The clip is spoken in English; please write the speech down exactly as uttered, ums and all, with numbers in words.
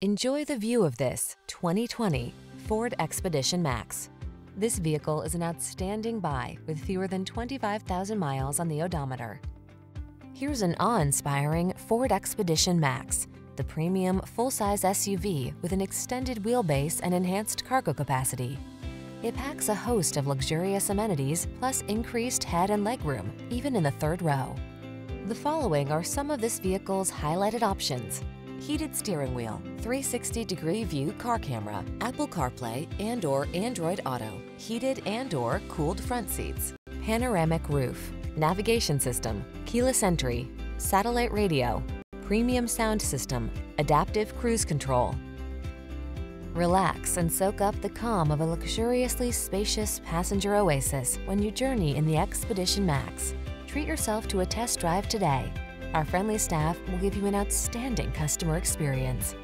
Enjoy the view of this twenty twenty Ford Expedition Max. This vehicle is an outstanding buy with fewer than twenty-five thousand miles on the odometer. Here's an awe-inspiring Ford Expedition Max, the premium full-size S U V with an extended wheelbase and enhanced cargo capacity. It packs a host of luxurious amenities plus increased head and legroom, even in the third row. The following are some of this vehicle's highlighted options: heated steering wheel, three sixty degree view car camera, Apple CarPlay and or Android Auto, heated and or cooled front seats, panoramic roof, navigation system, keyless entry, satellite radio, premium sound system, adaptive cruise control. Relax and soak up the calm of a luxuriously spacious passenger oasis when you journey in the Expedition Max. Treat yourself to a test drive today. Our friendly staff will give you an outstanding customer experience.